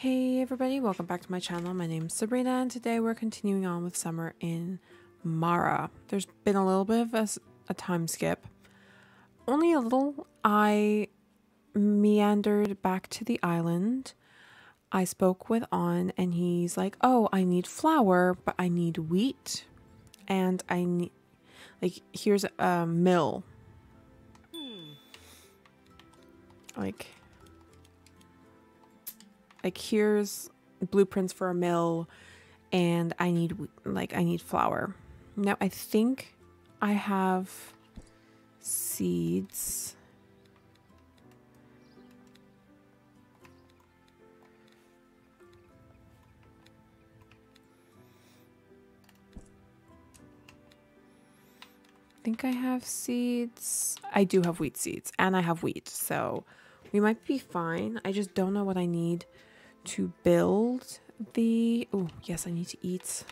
Hey everybody, welcome back to my channel. My name's Sabrina and today we're continuing on with Summer in Mara. There's been a little bit of a time skip. Only a little. I meandered back to the island. I spoke with On and he's like, oh, I need flour, but I need wheat. And I need, like, here's a mill. Like here's blueprints for a mill and I need flour. Now I think I have seeds. I think I have seeds. I do have wheat seeds and I have wheat, so we might be fine. I just don't know what I need to build the... Oh, yes, I need to eat.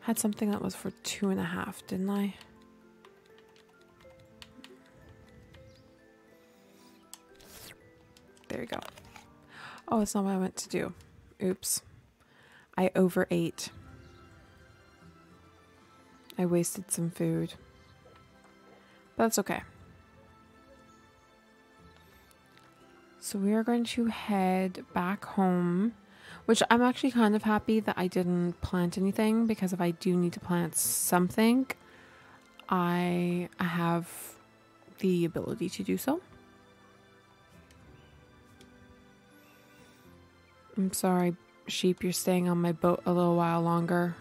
Had something that was for 2.5, didn't I? There we go. Oh, that's not what I meant to do. Oops. I overate. I wasted some food. But that's okay. So we are going to head back home, which I'm actually kind of happy that I didn't plant anything, because if I do need to plant something, I have the ability to do so. I'm sorry, sheep, you're staying on my boat a little while longer.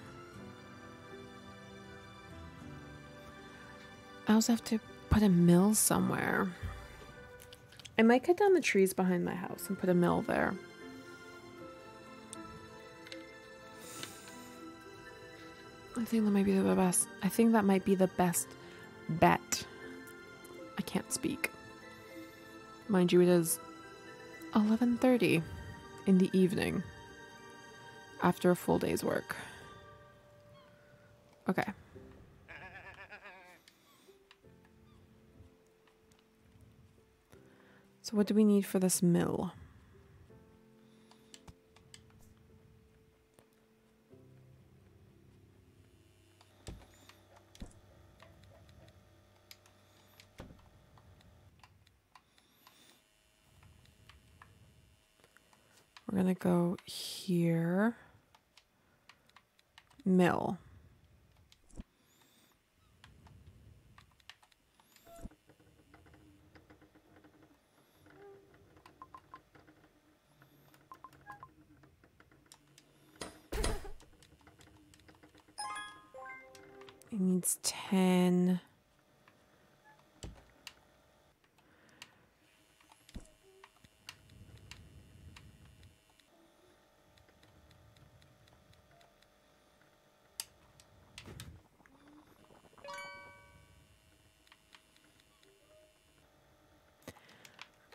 I also have to put a mill somewhere. I might cut down the trees behind my house and put a mill there. I think that might be the best. I think that might be the best bet. I can't speak. Mind you, it is 11:30 in the evening after a full day's work. Okay. So what do we need for this mill? We're gonna go here. Mill. It needs 10.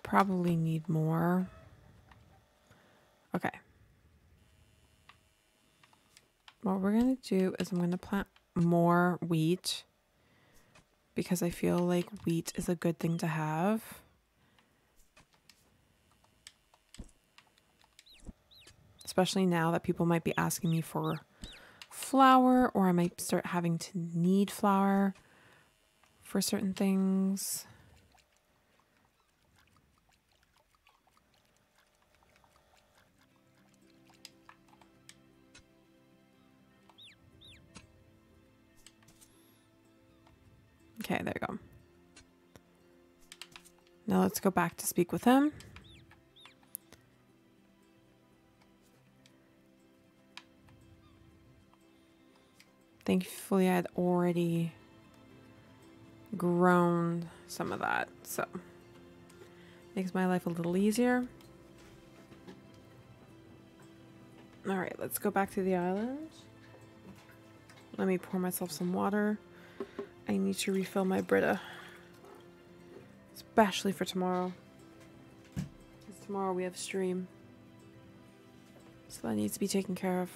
Probably need more. Okay. What we're gonna do is I'm gonna plant more wheat, because I feel like wheat is a good thing to have. Especially now that people might be asking me for flour, or I might start having to need flour for certain things. Okay, there we go. Now let's go back to speak with him. Thankfully, I had already grown some of that, so makes my life a little easier. All right, let's go back to the island. Let me pour myself some water. I need to refill my Brita, especially for tomorrow, because tomorrow we have stream, so that needs to be taken care of.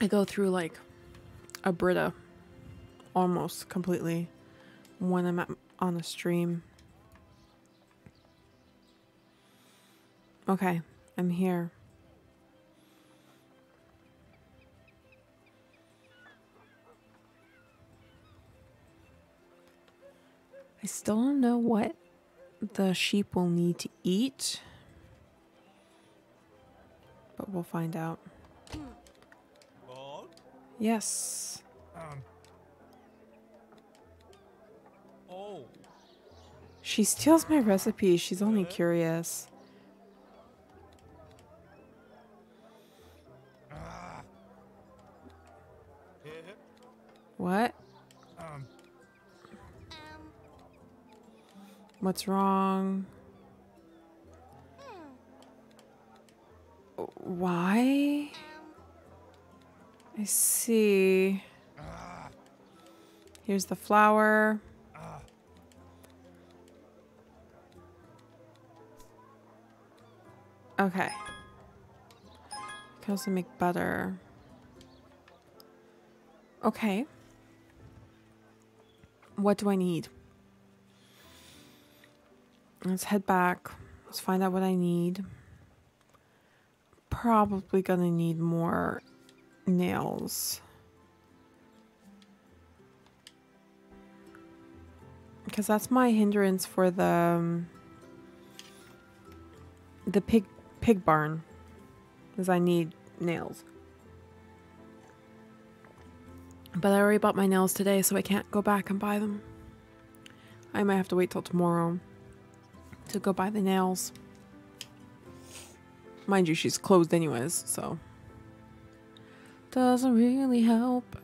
I go through like a Brita almost completely when I'm on a stream. Okay, I'm here. I still don't know what the sheep will need to eat, but we'll find out. Yes. She steals my recipe. She's only curious. What? What's wrong? Why? I see. Here's the flour. Okay. I can also make butter. Okay. What do I need? Let's head back. Let's find out what I need. Probably gonna need more nails. Because that's my hindrance for the pig barn. Because I need nails. But I already bought my nails today, so I can't go back and buy them. I might have to wait till tomorrow to go buy the nails. Mind you, she's closed anyways, so doesn't really help.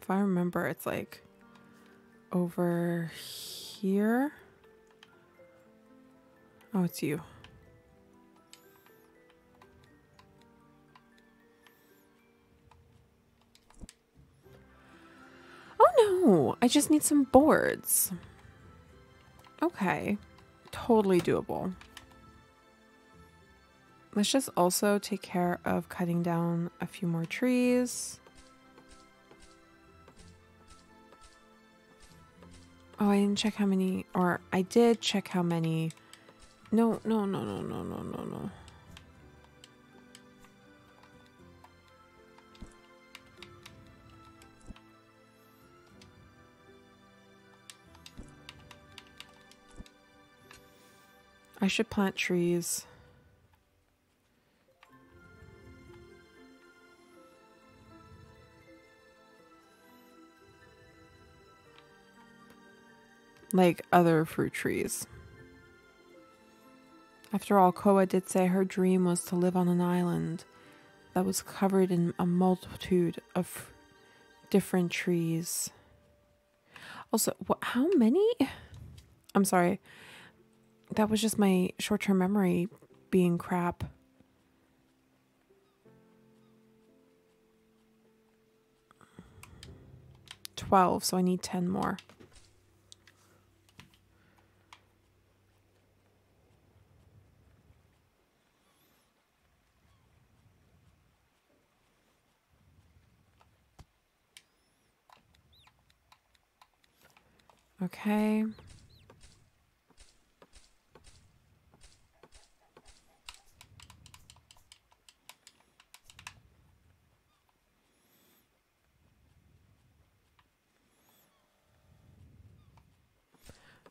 If I remember, it's like over here. Oh, it's you. Oh, I just need some boards. Okay, totally doable. Let's just also take care of cutting down a few more trees. Oh, I didn't check how many, or I did check how many. No. I should plant trees. Like other fruit trees. After all, Koa did say her dream was to live on an island that was covered in a multitude of different trees. Also, how many? I'm sorry. That was just my short-term memory being crap. Twelve, so I need 10 more. Okay.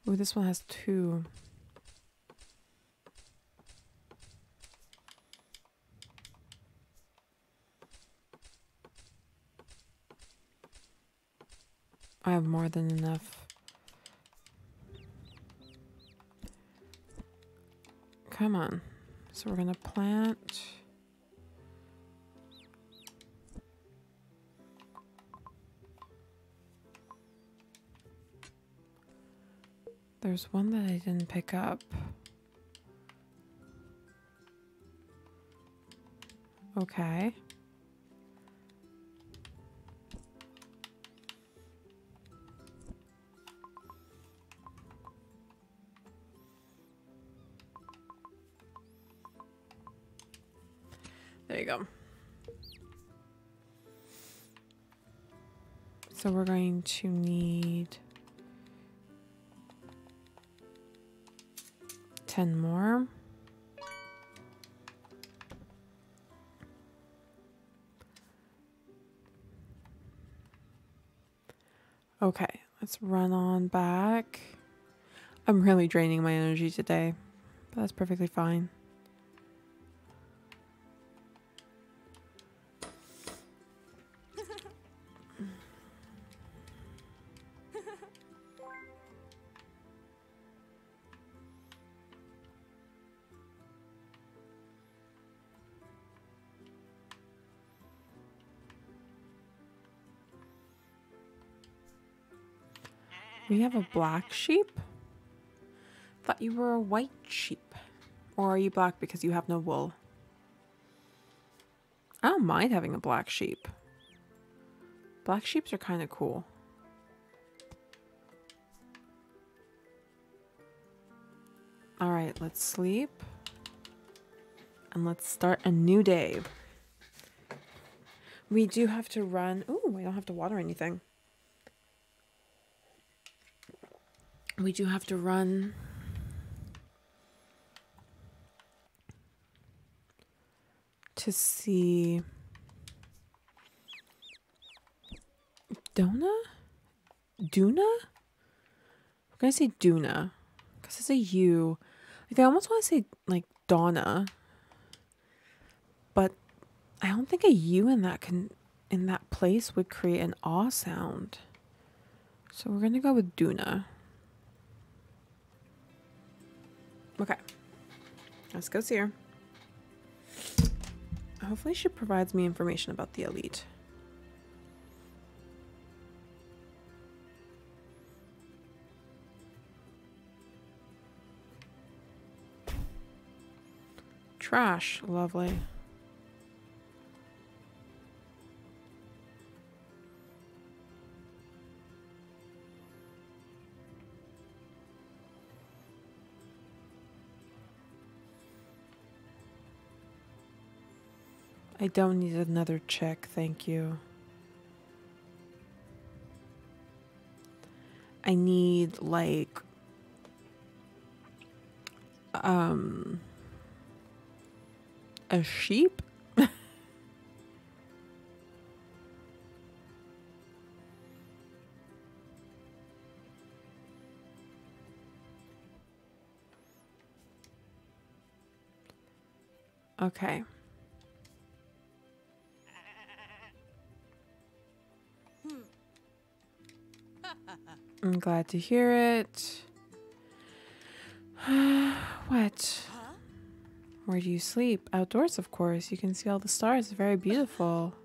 Ooh, this one has 2. I have more than enough. Come on. So we're gonna plant. There's one that I didn't pick up. Okay. There you go. So we're going to need 10 more. Okay, let's run on back. I'm really draining my energy today, but that's perfectly fine. We have a black sheep? Thought you were a white sheep. Or are you black because you have no wool? I don't mind having a black sheep. Black sheeps are kind of cool. Alright, let's sleep. And let's start a new day. We do have to run. Ooh, we don't have to water anything. We do have to run to see Duna? Duna? I'm gonna say Duna because it's a U. Like I almost want to say like Donna, but I don't think a U in that place would create an aw sound. So we're gonna go with Duna. Okay, let's go see her. Hopefully she provides me information about the elite. Trash, lovely. I don't need another check, thank you. I need like a sheep. Okay. I'm glad to hear it. What? Huh? Where do you sleep? Outdoors, of course. You can see all the stars. Very beautiful.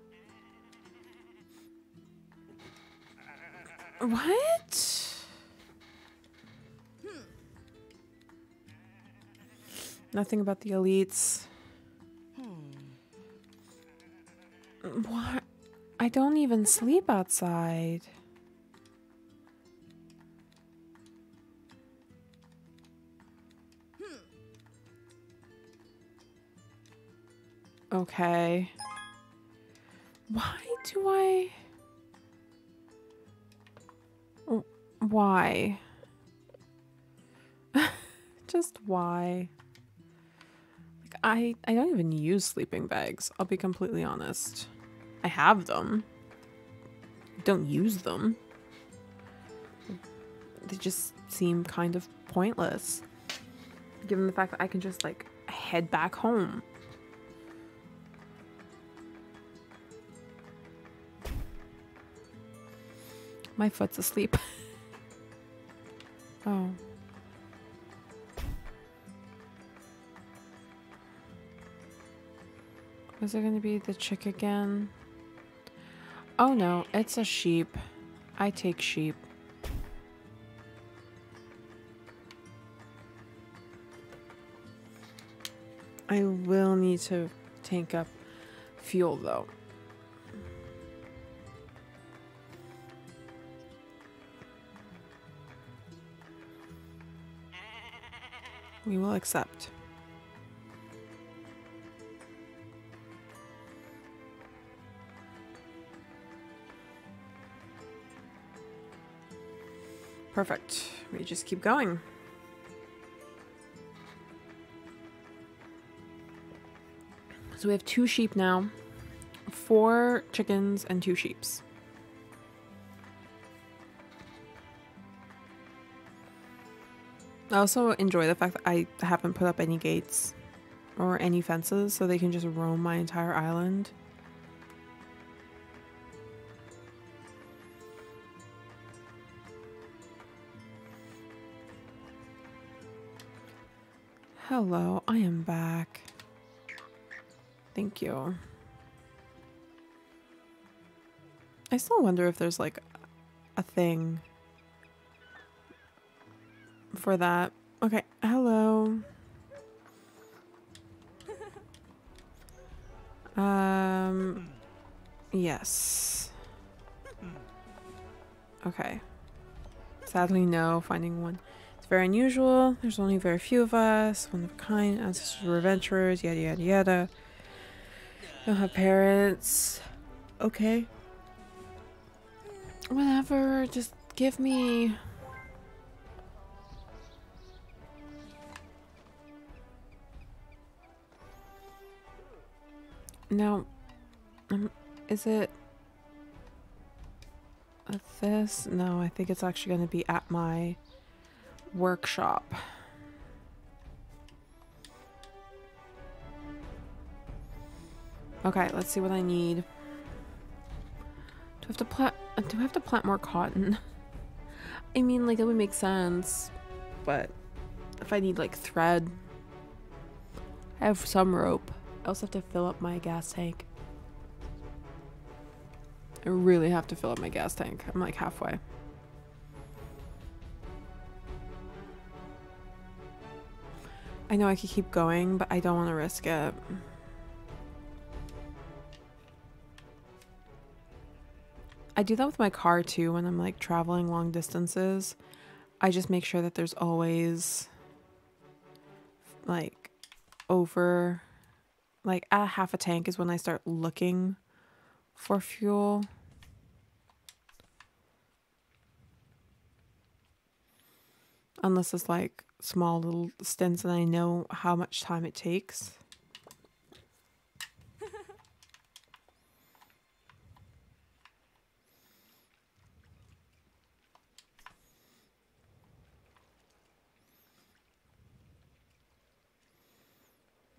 What? Nothing about the elites. What? I don't even sleep outside. Okay. Why do I... Why? Just why? Like, I don't even use sleeping bags. I'll be completely honest. I have them. I don't use them. They just seem kind of pointless. Given the fact that I can just like head back home. My foot's asleep. Oh. Is it going to be the chick again? Oh no, it's a sheep. I take sheep. I will need to tank up fuel though. We will accept. Perfect. We just keep going. So we have 2 sheep now, 4 chickens, and 2 sheeps. I also enjoy the fact that I haven't put up any gates or any fences, so they can just roam my entire island. Hello, I am back. Thank you. I still wonder if there's like a thing for that. Okay, hello. Yes. Okay. Sadly, no, finding one. It's very unusual. There's only very few of us. One of a kind. Ancestors were adventurers. Yada, yada, yada. Don't have parents. Okay. Whatever. Just give me... Now, is it at this? No, I think it's actually going to be at my workshop. Okay, let's see what I need. Do I have to plant more cotton? I mean, like, it would make sense, but if I need like thread, I have some rope. I also have to fill up my gas tank. I really have to fill up my gas tank. I'm like halfway. I know I could keep going, but I don't want to risk it. I do that with my car too when I'm like traveling long distances. I just make sure that there's always like over... Like, at half a tank is when I start looking for fuel. Unless it's, like, small little stints and I know how much time it takes.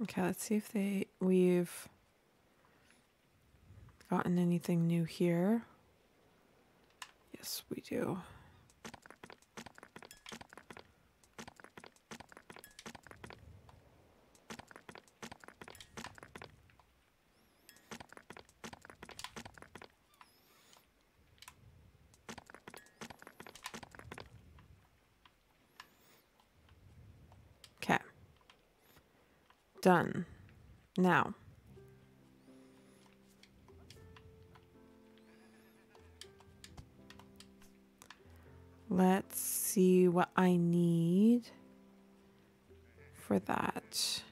Okay, let's see if we've gotten anything new here. Yes, we do. Done. Now. Let's see what I need for that.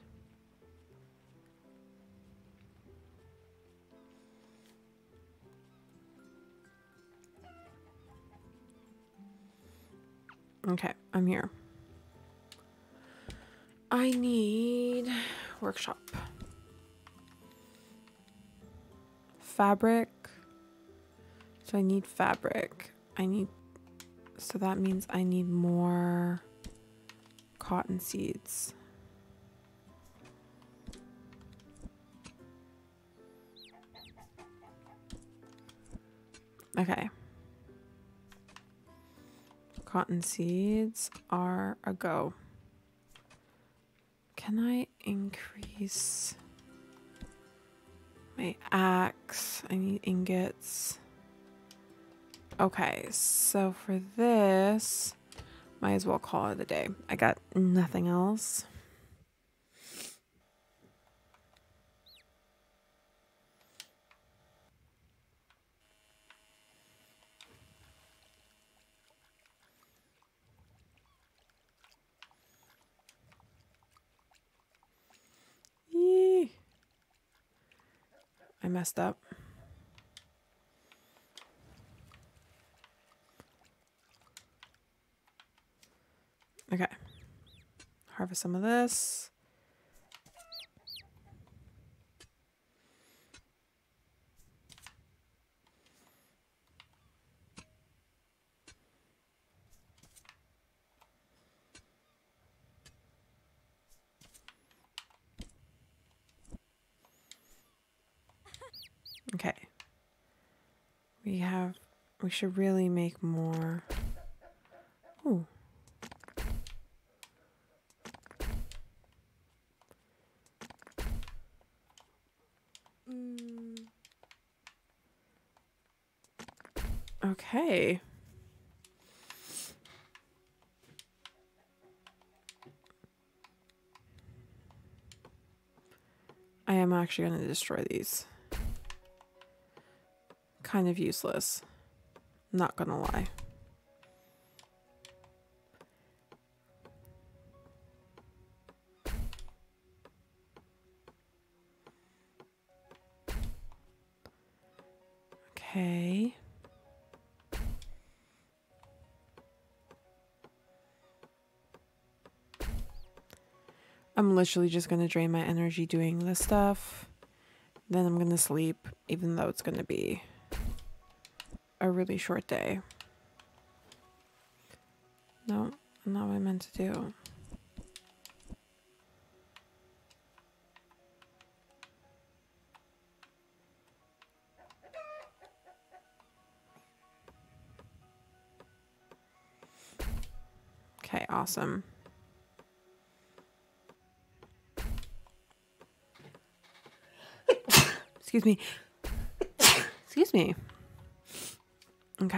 Okay, I'm here. I need workshop fabric, so I need fabric. So that means I need more cotton seeds. Okay, cotton seeds are a go. Can I increase my axe? I need ingots. Okay, so for this, might as well call it a day. I got nothing else. I messed up. Okay. Harvest some of this. Okay. We should really make more. Ooh. Okay. I am actually going to destroy these. Kind of useless. Not gonna lie. Okay. I'm literally just gonna drain my energy doing this stuff. Then I'm gonna sleep, even though it's gonna be a really short day. No, not what I meant to do. Okay, awesome. Excuse me. Excuse me. Okay.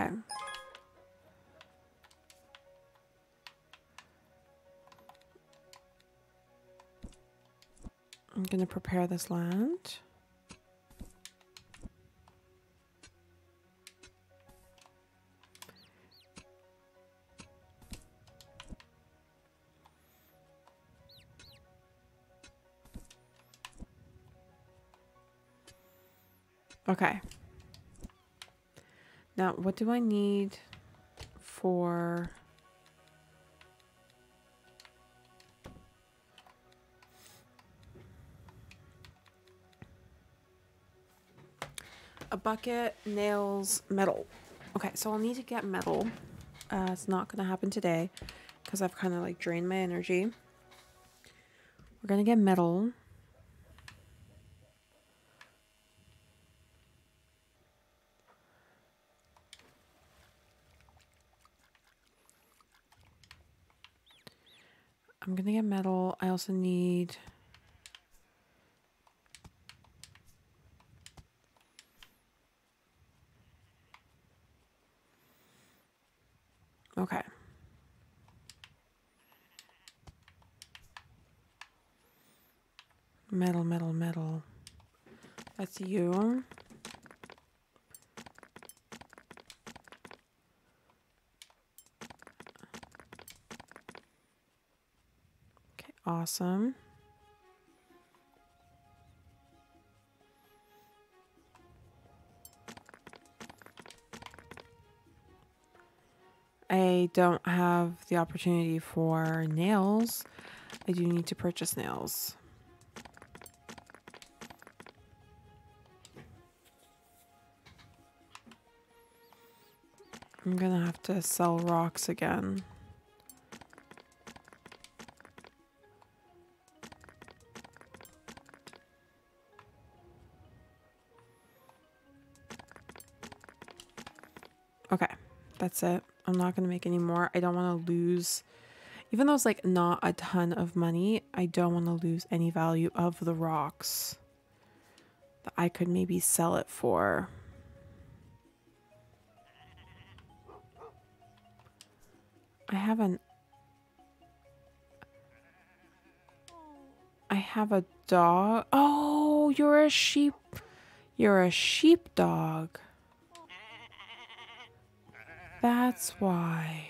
I'm going to prepare this land. Okay. Now, what do I need for a bucket, nails, metal? Okay, so I'll need to get metal. It's not going to happen today because I've kind of like drained my energy. We're going to get metal. I'm gonna get metal. I also need okay. Metal, metal, metal. That's you. Awesome. I don't have the opportunity for nails. I do need to purchase nails. I'm gonna have to sell rocks again. That's it. I'm not going to make any more. I don't want to lose, even though it's like not a ton of money, I don't want to lose any value of the rocks that I could maybe sell it for. I have a dog. Oh, you're a sheep. You're a sheepdog. That's why.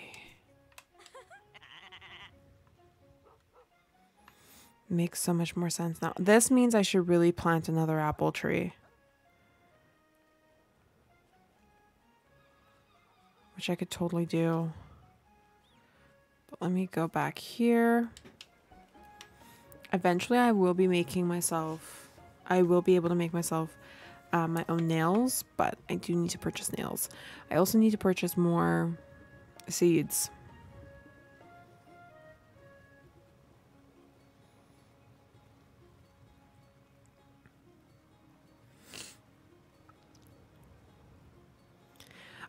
Makes so much more sense now. This means I should really plant another apple tree. Which I could totally do. Let me go back here. Eventually I will be making myself, I will be able to make myself my own nails, but I do need to purchase nails. I also need to purchase more seeds.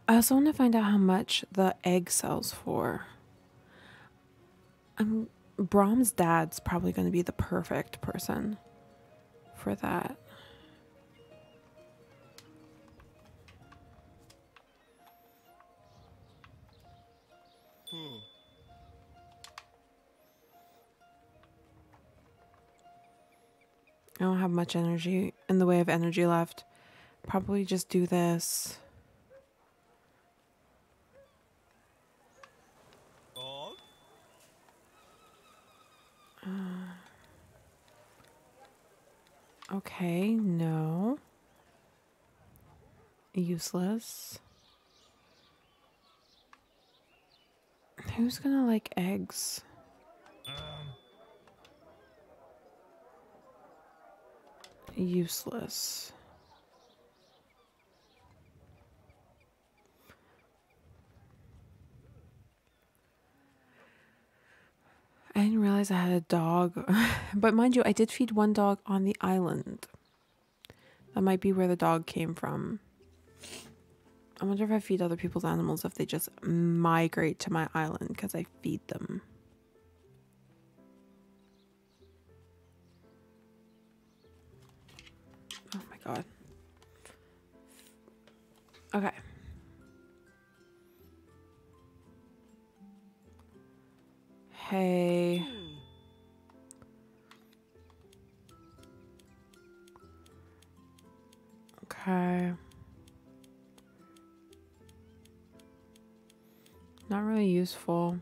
I also want to find out how much the egg sells for. Brahm's dad's probably going to be the perfect person for that. I don't have much energy in the way of energy left. Probably just do this. Okay, no. Useless. Who's gonna like eggs? Useless. I didn't realize I had a dog. But mind you, I did feed one dog on the island. That might be where the dog came from. I wonder if I feed other people's animals if they just migrate to my island because I feed them. Oh my god. Okay. Hey. Okay. Not really useful.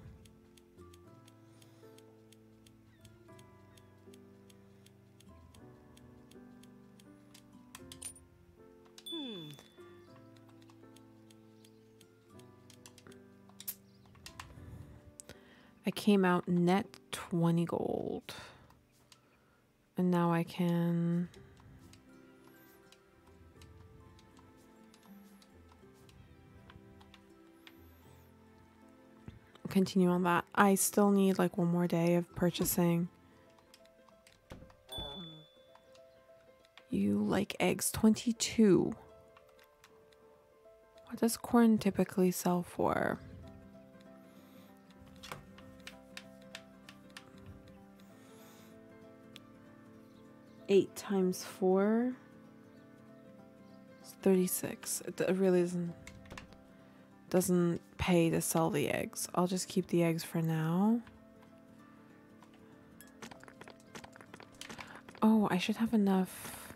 I came out net 20 gold. And now I can... continue on that. I still need like one more day of purchasing. You like eggs. 22. What does corn typically sell for? Eight times four is 36. It really doesn't pay to sell the eggs. I'll just keep the eggs for now. Oh, I should have enough.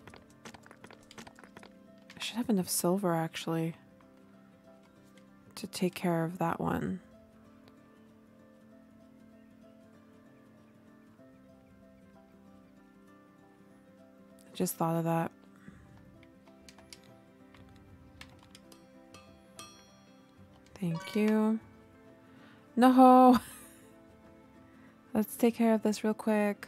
I should have enough silver actually to take care of that one. Just thought of that. Thank you. Noho! Let's take care of this real quick.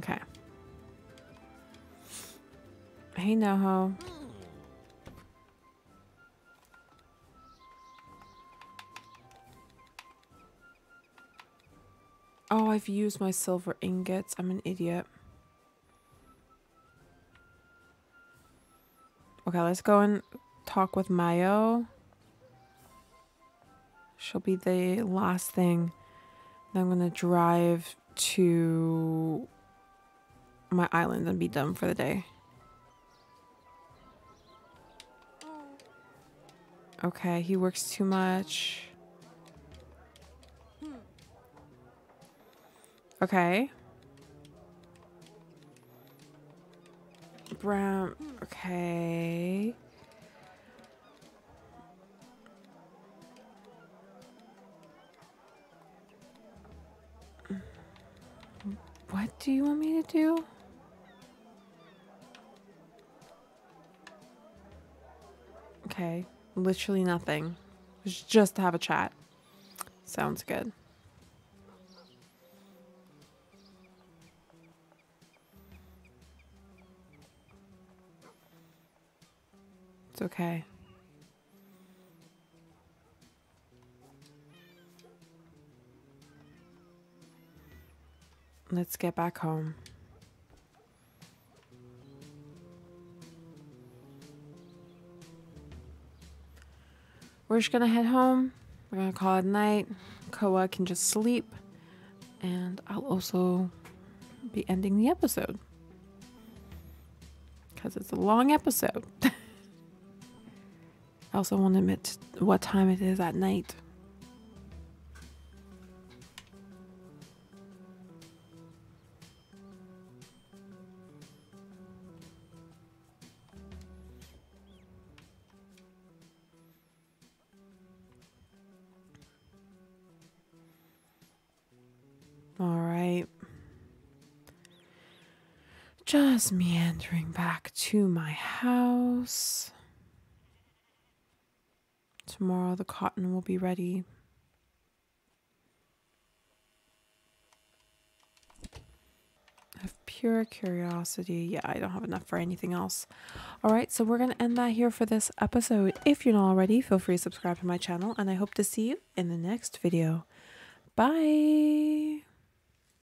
Okay. Hey, Noho. Oh, I've used my silver ingots. I'm an idiot. Okay, let's go and talk with Mayo. She'll be the last thing. Then I'm gonna drive to my island and be done for the day. Okay, he works too much. Okay. Brown. Okay. What do you want me to do? Okay. Literally nothing. Just to have a chat. Sounds good. It's okay. Let's get back home. We're just gonna head home. We're gonna call it a night. Koa can just sleep. And I'll also be ending the episode. Because it's a long episode. I also won't admit what time it is at night. All right. Just meandering back to my house. Tomorrow the cotton will be ready. Of pure curiosity. Yeah, I don't have enough for anything else. Alright, so we're going to end that here for this episode. If you're not already, feel free to subscribe to my channel, and I hope to see you in the next video. Bye!